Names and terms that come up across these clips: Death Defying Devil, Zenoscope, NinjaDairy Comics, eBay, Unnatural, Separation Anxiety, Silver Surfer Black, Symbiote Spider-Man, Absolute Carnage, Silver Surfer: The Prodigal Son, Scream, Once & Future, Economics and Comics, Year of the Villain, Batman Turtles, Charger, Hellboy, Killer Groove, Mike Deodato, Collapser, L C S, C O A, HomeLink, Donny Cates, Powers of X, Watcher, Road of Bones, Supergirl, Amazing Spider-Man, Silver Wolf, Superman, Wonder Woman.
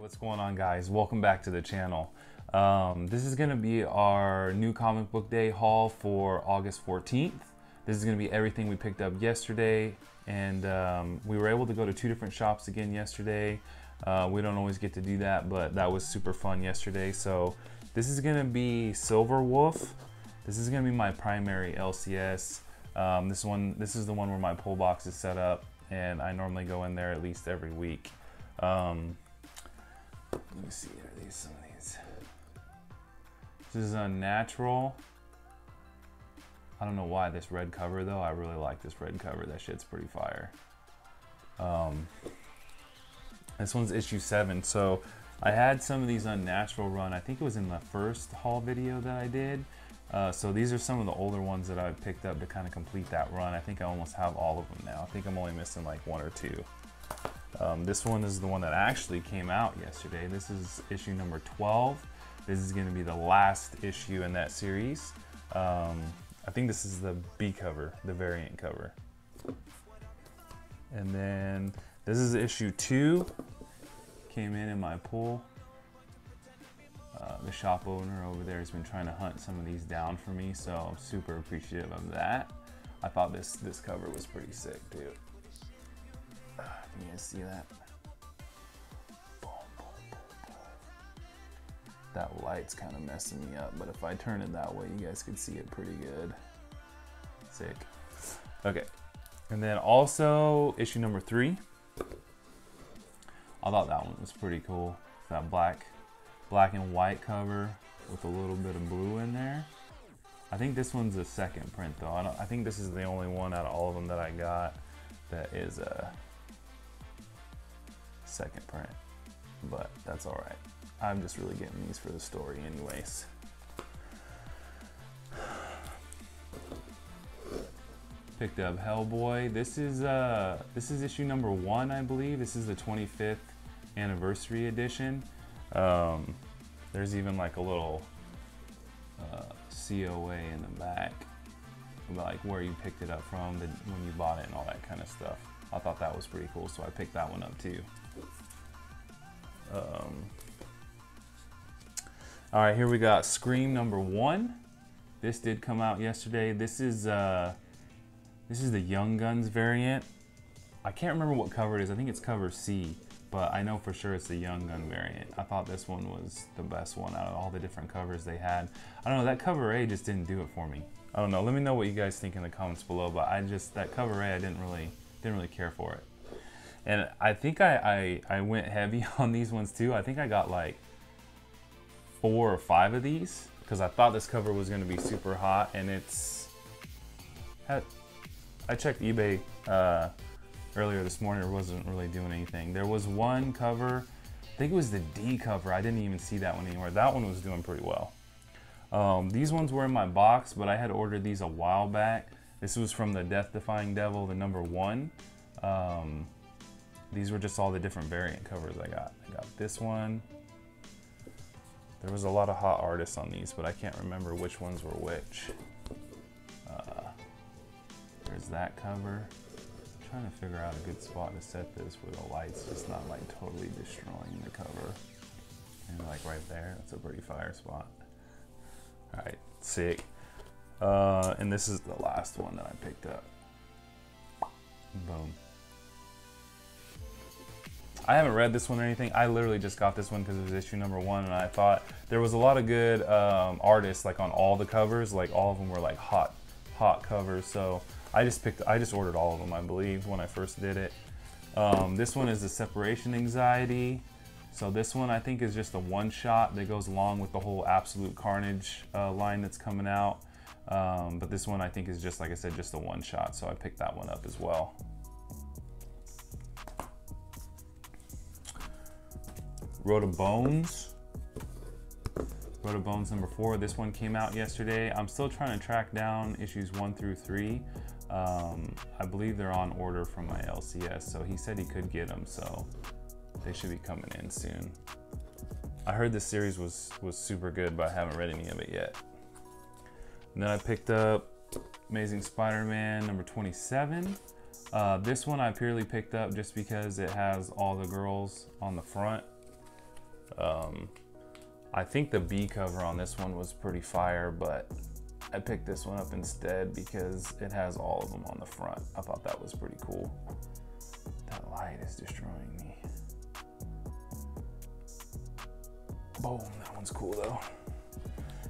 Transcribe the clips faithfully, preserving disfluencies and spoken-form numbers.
what's going on, guys? Welcome back to the channel. Um, this is going to be our new comic book day haul for August fourteenth. This is going to be everything we picked up yesterday, and um, we were able to go to two different shops again yesterday. Uh, we don't always get to do that, but that was super fun yesterday. So this is going to be Silver Wolf. This is going to be my primary L C S. Um, this one, this is the one where my pull box is set up, and I normally go in there at least every week. Um, let me see, are these some of these? This is Unnatural. I don't know why this red cover though. I really like this red cover. That shit's pretty fire. Um, this one's issue seven. So I had some of these Unnatural run. I think it was in the first haul video that I did. Uh, so these are some of the older ones that I picked up to kind of complete that run. I think I almost have all of them now. I think I'm only missing like one or two. Um, this one is the one that actually came out yesterday. This is issue number twelve. This is going to be the last issue in that series. Um, I think this is the B cover, the variant cover. And then this is issue two. Came in in my pool. Uh, the shop owner over there has been trying to hunt some of these down for me, so I'm super appreciative of that. I thought this, this cover was pretty sick, too. Uh, can you guys see that? Boom, boom, boom, boom. That light's kind of messing me up, but if I turn it that way, you guys can see it pretty good. Sick. Okay. And then also, issue number three. I thought that one was pretty cool. That black... black and white cover with a little bit of blue in there. I think this one's the second print though. I, don't, I think this is the only one out of all of them that I got that is a second print, but that's all right. I'm just really getting these for the story anyways. Picked up Hellboy. This is uh, this is issue number one, I believe. This is the twenty-fifth anniversary edition. Um, there's even like a little uh, C O A in the back about like where you picked it up from, the, when you bought it and all that kind of stuff. I thought that was pretty cool, so I picked that one up too. Um, all right, here we got Scream number one. This did come out yesterday. This is uh, this is the Young Guns variant. I can't remember what cover it is. I think it's cover C. But I know for sure it's the Young Gun variant. I thought this one was the best one out of all the different covers they had. I don't know, that cover A just didn't do it for me. I don't know, let me know what you guys think in the comments below, but I just, that cover A, I didn't really, didn't really care for it. And I think I, I, I went heavy on these ones too. I think I got like four or five of these because I thought this cover was gonna be super hot, and it's, I checked eBay, uh, earlier this morning. It wasn't really doing anything. There was one cover, I think it was the D cover. I didn't even see that one anywhere. That one was doing pretty well. Um, these ones were in my box, but I had ordered these a while back. This was from the Death Defying Devil, the number one. Um, these were just all the different variant covers I got. I got this one. There was a lot of hot artists on these, but I can't remember which ones were which. Uh, there's that cover. Trying to figure out a good spot to set this where the light's just not like totally destroying the cover. And like right there, that's a pretty fire spot. All right, sick. Uh, and this is the last one that I picked up. Boom. I haven't read this one or anything. I literally just got this one because it was issue number one, and I thought there was a lot of good um, artists like on all the covers. Like all of them were like hot, hot covers. So. I just picked, I just ordered all of them, I believe, when I first did it. Um, this one is the Separation Anxiety. So this one I think is just a one shot that goes along with the whole Absolute Carnage uh, line that's coming out. Um, but this one I think is just, like I said, just a one shot. So I picked that one up as well. Road of Bones. Road of Bones number four. This one came out yesterday. I'm still trying to track down issues one through three. Um, I believe they're on order from my L C S, so he said he could get them, so they should be coming in soon. I heard this series was, was super good, but I haven't read any of it yet. And then I picked up Amazing Spider-Man number twenty-seven. Uh, this one I purely picked up just because it has all the girls on the front. Um, I think the B cover on this one was pretty fire, but I picked this one up instead because it has all of them on the front. I thought that was pretty cool. That light is destroying me. Boom, that one's cool though.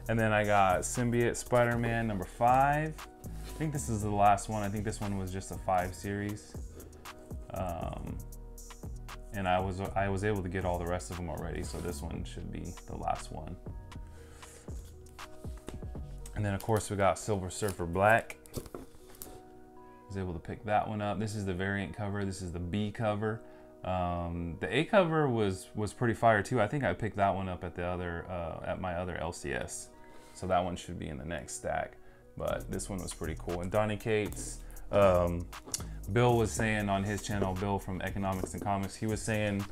And then I got Symbiote Spider-Man number five. I think this is the last one. I think this one was just a five series. Um, and I was I was able to get all the rest of them already, so this one should be the last one. And then of course we got Silver Surfer Black. I was able to pick that one up. This is the variant cover. This is the B cover. Um, the A cover was was pretty fire too. I think I picked that one up at the other uh, at my other L C S, so that one should be in the next stack. But this one was pretty cool. And Donny Cates, um, Bill was saying on his channel, Bill from Economics and Comics, he was saying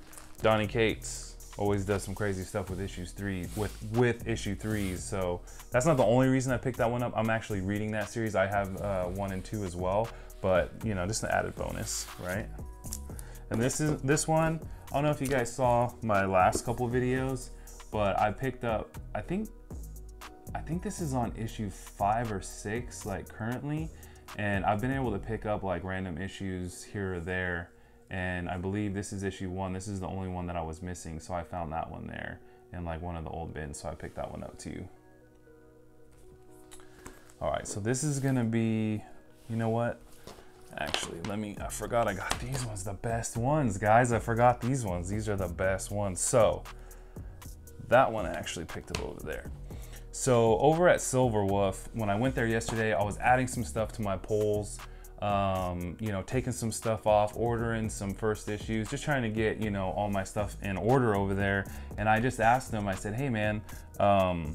Donny Cates always does some crazy stuff with issues three with with issue threes. So that's not the only reason I picked that one up. I'm actually reading that series. I have uh, one and two as well, but you know, just an added bonus, right? And this is this one. I don't know if you guys saw my last couple videos, but I picked up. I think, I think this is on issue five or six, like currently. And I've been able to pick up like random issues here or there. And I believe this is issue one. This is the only one that I was missing, so I found that one there in like one of the old bins. So I picked that one up too. All right, so this is gonna be. You know what? Actually, let me, I forgot I got these ones, the best ones, guys. I forgot these ones. These are the best ones. So that one I actually picked up over there. So over at Silver Wolf, when I went there yesterday, I was adding some stuff to my polls, um, you know, taking some stuff off, ordering some first issues, just trying to get, you know, all my stuff in order over there. And I just asked them, I said, hey man, um,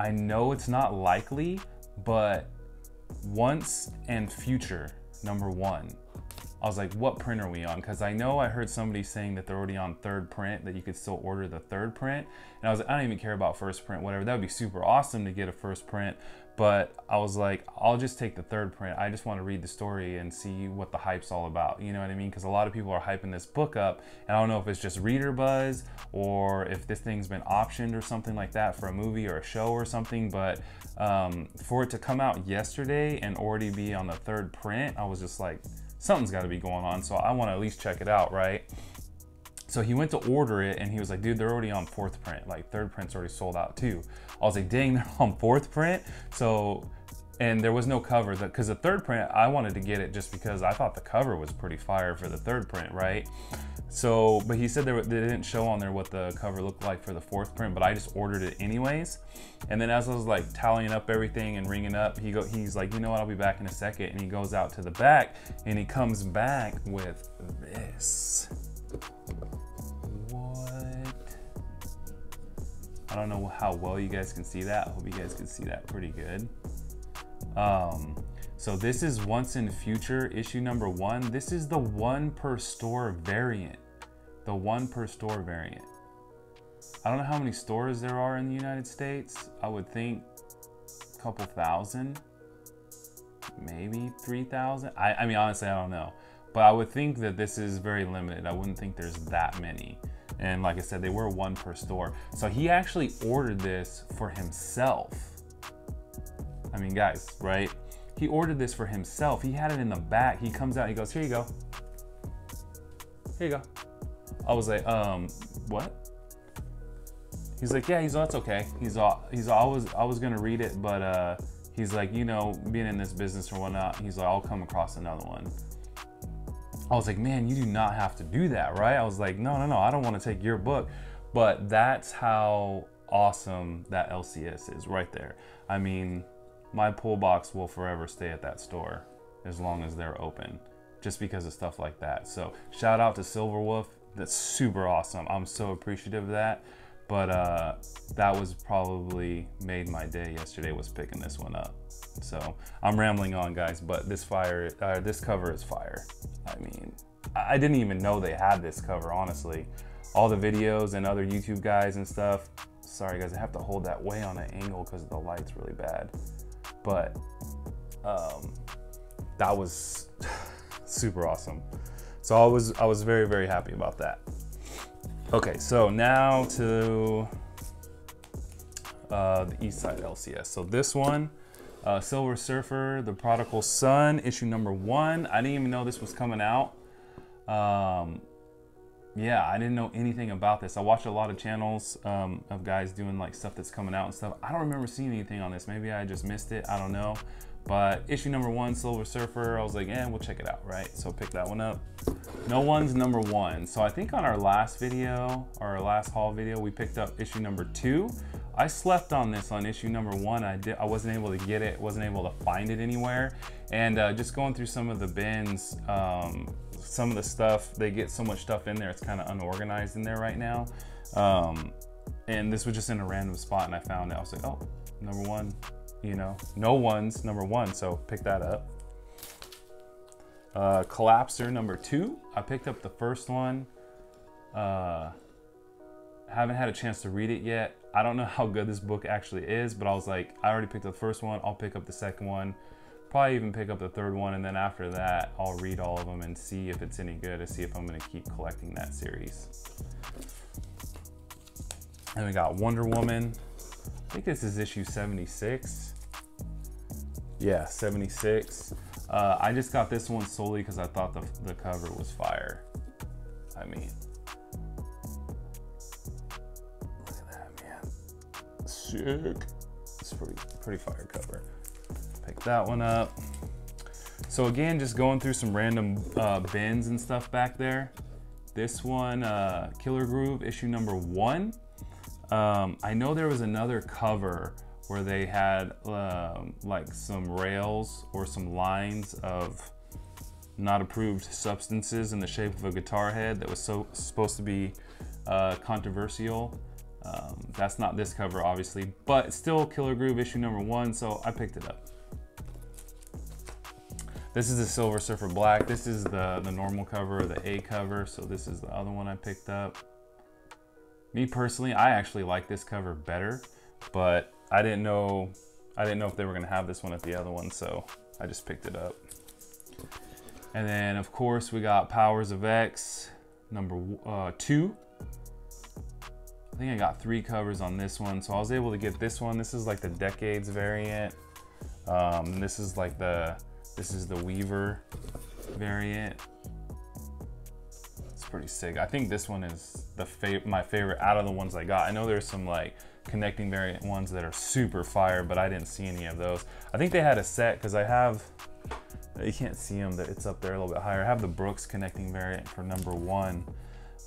I know it's not likely, but Once and Future number one, I was like, what print are we on? Because I know I heard somebody saying that they're already on third print, that you could still order the third print. And I was like, I don't even care about first print, whatever. That would be super awesome to get a first print, but I was like, I'll just take the third print. I just want to read the story and see what the hype's all about, you know what I mean? Because a lot of people are hyping this book up, and I don't know if it's just reader buzz or if this thing's been optioned or something like that for a movie or a show or something, but um, for it to come out yesterday and already be on the third print, I was just like, something's got to be going on, so I want to at least check it out, right? So he went to order it and he was like, dude, they're already on fourth print. Like third print's already sold out too. I was like, dang, they're on fourth print. So, and there was no cover because the third print, I wanted to get it just because I thought the cover was pretty fire for the third print, right? So, but he said there, they didn't show on there what the cover looked like for the fourth print, but I just ordered it anyways. And then as I was like tallying up everything and ringing up, he go, he's like, you know what, I'll be back in a second. And he goes out to the back and he comes back with this. What? I don't know how well you guys can see that. I hope you guys can see that pretty good. Um, so this is Once in Future issue number one. This is the one per store variant. The one per store variant. I don't know how many stores there are in the United States. I would think a couple thousand, maybe three thousand. I, I mean, honestly, I don't know. But I would think that this is very limited. I wouldn't think there's that many. And like I said, they were one per store. So he actually ordered this for himself. I mean, guys, right? He ordered this for himself. He had it in the back. He comes out, he goes, here you go. Here you go. I was like, um, what? He's like, yeah, he's that's okay. He's all, he's always, I was gonna read it, but uh, he's like, you know, being in this business or whatnot, he's like, I'll come across another one. I was like, man, you do not have to do that, right? I was like, no, no, no, I don't want to take your book. But that's how awesome that L C S is right there. I mean, my pull box will forever stay at that store as long as they're open, just because of stuff like that. So shout out to Silver Wolf. That's super awesome. I'm so appreciative of that. But uh, that was probably made my day yesterday was picking this one up. So I'm rambling on, guys, but this fire, uh, this cover is fire. I mean, I didn't even know they had this cover, honestly. All the videos and other YouTube guys and stuff. Sorry guys, I have to hold that way on an angle because the light's really bad. But um, that was super awesome. So I was, I was very, very happy about that. Okay, so now to uh, the East Side L C S. So this one, uh, Silver Surfer, The Prodigal Son, issue number one. I didn't even know this was coming out. Um, yeah, I didn't know anything about this. I watched a lot of channels um, of guys doing like stuff that's coming out and stuff. I don't remember seeing anything on this. Maybe I just missed it, I don't know. But issue number one, Silver Surfer, I was like, yeah, we'll check it out, right? So pick that one up. No one's number one. So I think on our last video, our last haul video, we picked up issue number two. I slept on this on issue number one. I did. I wasn't able to get it, wasn't able to find it anywhere. And uh, just going through some of the bins, um, some of the stuff, they get so much stuff in there, it's kind of unorganized in there right now. Um, and this was just in a random spot and I found it. I was like, oh, number one. You know, no one's number one, so pick that up. Uh, Collapser number two. I picked up the first one. Uh, haven't had a chance to read it yet. I don't know how good this book actually is, but I was like, I already picked up the first one. I'll pick up the second one. Probably even pick up the third one, and then after that, I'll read all of them and see if it's any good, and see if I'm going to keep collecting that series. And we got Wonder Woman. I think this is issue seventy-six. Yeah, seventy-six. Uh, I just got this one solely because I thought the, the cover was fire. I mean, look at that, man. Sick. It's pretty, pretty fire cover. Pick that one up. So again, just going through some random uh, bins and stuff back there. This one, uh, Killer Groove, issue number one. Um, I know there was another cover where they had um, like some rails or some lines of not approved substances in the shape of a guitar head that was so supposed to be uh, controversial. Um, that's not this cover, obviously, but still Killer Groove issue number one, so I picked it up. This is the Silver Surfer Black. This is the, the normal cover, the A cover, so this is the other one I picked up. Me personally, I actually like this cover better, but I didn't know I didn't know if they were gonna have this one at the other one, so I just picked it up. And then of course we got Powers of X number uh, two. I think I got three covers on this one, so I was able to get this one. This is like the Decades variant. Um, this is like the this is the Weaver variant. Pretty sick. I think this one is the fa my favorite out of the ones I got. I know there's some like connecting variant ones that are super fire, but I didn't see any of those. I think they had a set because I have, you can't see them, that it's up there a little bit higher. I have the Brooks connecting variant for number one,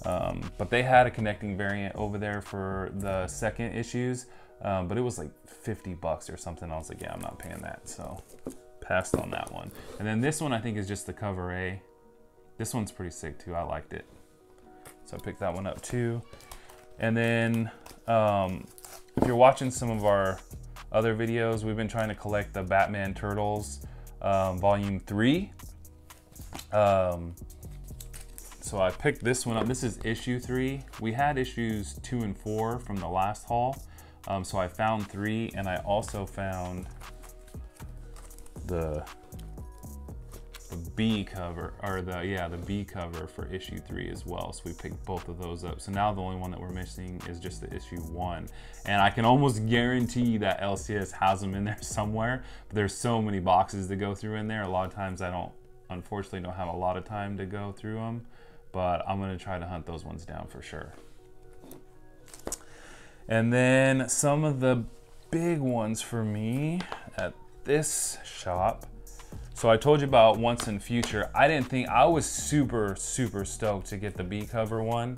um, but they had a connecting variant over there for the second issues, um, but it was like fifty bucks or something. I was like, yeah, I'm not paying that, so passed on that one. And then this one I think is just the cover A. This one's pretty sick too, I liked it. So I picked that one up too. And then um, if you're watching some of our other videos, we've been trying to collect the Batman Turtles um, volume three. Um, so I picked this one up, this is issue three. We had issues two and four from the last haul. Um, so I found three, and I also found the The B cover, or the, yeah, the B cover for issue three as well. So we picked both of those up. So now the only one that we're missing is just the issue one. And I can almost guarantee that L C S has them in there somewhere. But there's so many boxes to go through in there. A lot of times I don't, unfortunately, don't have a lot of time to go through them. But I'm gonna try to hunt those ones down for sure. And then some of the big ones for me at this shop. So I told you about Once and Future. I didn't think, I was super, super stoked to get the B cover one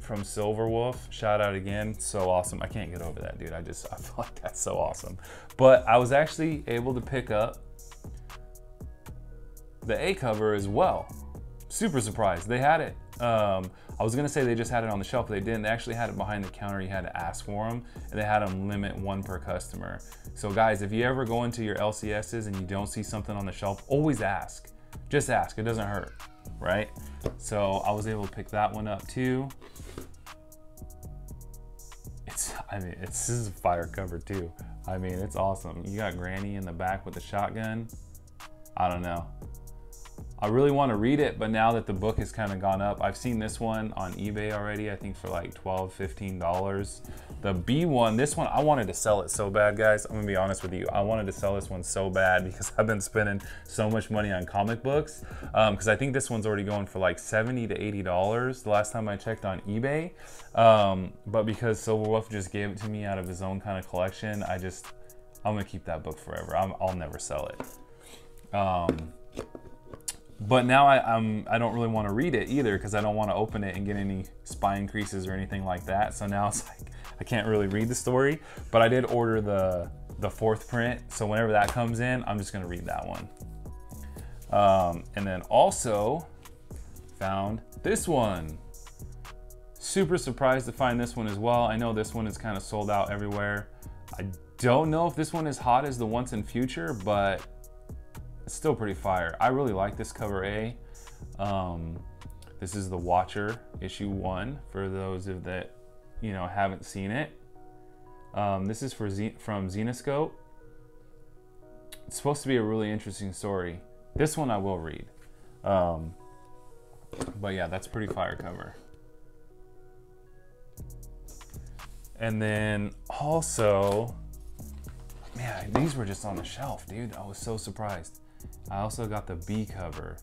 from Silver Wolf. Shout out again, so awesome. I can't get over that, dude. I just, I feel like that's so awesome. But I was actually able to pick up the A cover as well. Super surprised, they had it. Um, I was gonna say they just had it on the shelf, but they didn't. They actually had it behind the counter. You had to ask for them, and they had them limit one per customer. So guys, if you ever go into your L C Ss and you don't see something on the shelf, always ask. Just ask, it doesn't hurt, right? So I was able to pick that one up too. It's, I mean, it's, this is a fire cover too. I mean, it's awesome. You got Granny in the back with a shotgun. I don't know. I really want to read it, but now that the book has kind of gone up, I've seen this one on eBay already, I think for like twelve, fifteen dollars. The B one, this one, I wanted to sell it so bad, guys. I'm gonna be honest with you. I wanted to sell this one so bad because I've been spending so much money on comic books. Um, Cause I think this one's already going for like seventy to eighty dollars the last time I checked on eBay. Um, but because Silver Wolf just gave it to me out of his own kind of collection, I just, I'm gonna keep that book forever. I'm, I'll never sell it. Um, But now I, I'm, I don't really want to read it either because I don't want to open it and get any spine creases or anything like that. So now it's like, I can't really read the story, but I did order the, the fourth print. So whenever that comes in, I'm just going to read that one. Um, and then also found this one. Super surprised to find this one as well. I know this one is kind of sold out everywhere. I don't know if this one is hot as the Once and Future, but it's still pretty fire. I really like this cover A. Um, this is The Watcher issue one for those of that, you know, haven't seen it. Um, this is for Z from Zenoscope. It's supposed to be a really interesting story. This one I will read. Um, but yeah, that's pretty fire cover. And then also, man, these were just on the shelf, dude. I was so surprised. I also got the B cover,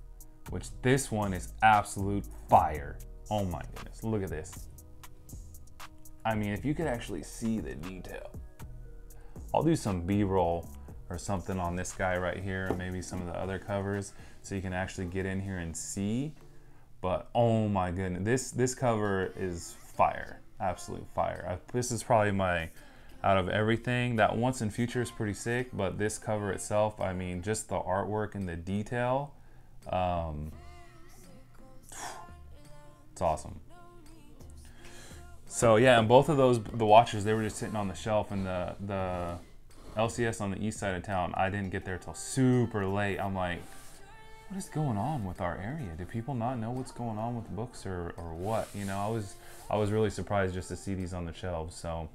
which this one is absolute fire. Oh my goodness, look at this. I mean, if you could actually see the detail. I'll do some B-roll or something on this guy right here, and maybe some of the other covers, so you can actually get in here and see. But oh my goodness, this, this cover is fire, absolute fire. I, this is probably my, out of everything, that Once and Future is pretty sick, but this cover itself, I mean, just the artwork and the detail, um, it's awesome. So yeah, and both of those, the Watchers, they were just sitting on the shelf, and the, the L C S on the east side of town, I didn't get there till super late. I'm like, what is going on with our area? Do people not know what's going on with books or, or what? You know, I was, I was really surprised just to see these on the shelves, so.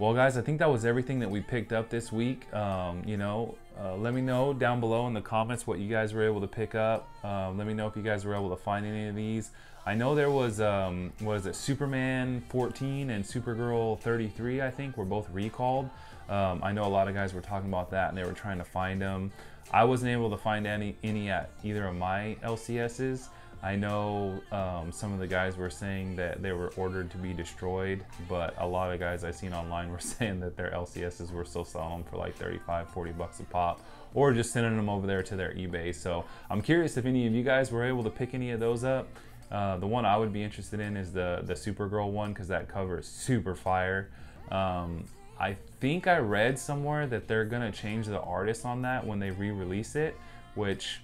Well, guys, I think that was everything that we picked up this week. Um, you know, uh, let me know down below in the comments what you guys were able to pick up. Uh, let me know if you guys were able to find any of these. I know there was, um, what is it, Superman fourteen and Supergirl thirty-three, I think, were both recalled. Um, I know a lot of guys were talking about that, and they were trying to find them. I wasn't able to find any, any at either of my L C Ss. I know um, some of the guys were saying that they were ordered to be destroyed, but a lot of guys I've seen online were saying that their L C Ss were still selling them for like thirty-five, forty bucks a pop, or just sending them over there to their eBay. So I'm curious if any of you guys were able to pick any of those up. Uh, the one I would be interested in is the, the Supergirl one, because that cover is super fire. Um, I think I read somewhere that they're going to change the artist on that when they re-release it, which,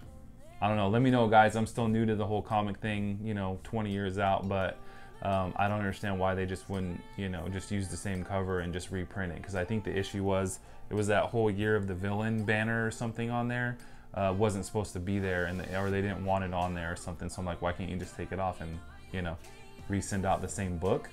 I don't know. Let me know, guys. I'm still new to the whole comic thing, you know, twenty years out, but um, I don't understand why they just wouldn't, you know, just use the same cover and just reprint it. Because I think the issue was, it was that whole Year of the Villain banner or something on there. Uh, wasn't supposed to be there, and they, or they didn't want it on there or something. So I'm like, why can't you just take it off and, you know, resend out the same book?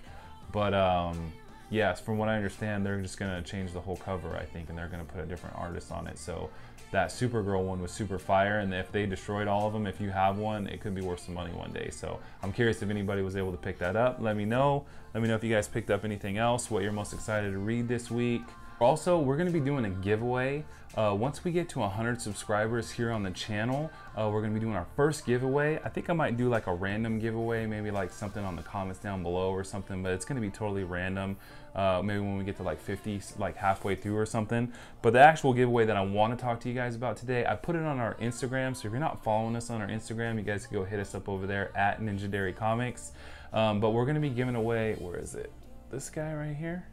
But um, yes, from what I understand, they're just going to change the whole cover, I think, and they're going to put a different artist on it. So that Supergirl one was super fire, and if they destroyed all of them, if you have one, it could be worth some money one day. So I'm curious if anybody was able to pick that up. Let me know. Let me know if you guys picked up anything else, what you're most excited to read this week. Also, we're gonna be doing a giveaway. Uh, once we get to one hundred subscribers here on the channel, uh, we're gonna be doing our first giveaway. I think I might do like a random giveaway, maybe like something on the comments down below or something, but it's gonna be totally random. Uh, maybe when we get to like fifty, like halfway through or something. But the actual giveaway that I wanna talk to you guys about today, I put it on our Instagram. So if you're not following us on our Instagram, you guys can go hit us up over there at NinjaDairy Comics. Um, but we're gonna be giving away, where is it? This guy right here?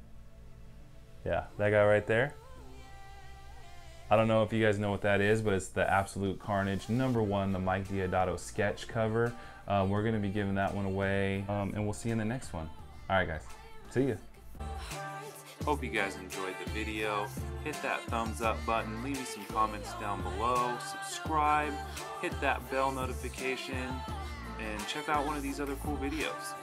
Yeah, that guy right there. I don't know if you guys know what that is, but it's the Absolute Carnage number one, the Mike Deodato sketch cover. Uh, we're gonna be giving that one away, um, and we'll see you in the next one. All right, guys, see ya. Hope you guys enjoyed the video. Hit that thumbs up button, leave me some comments down below, subscribe, hit that bell notification, and check out one of these other cool videos.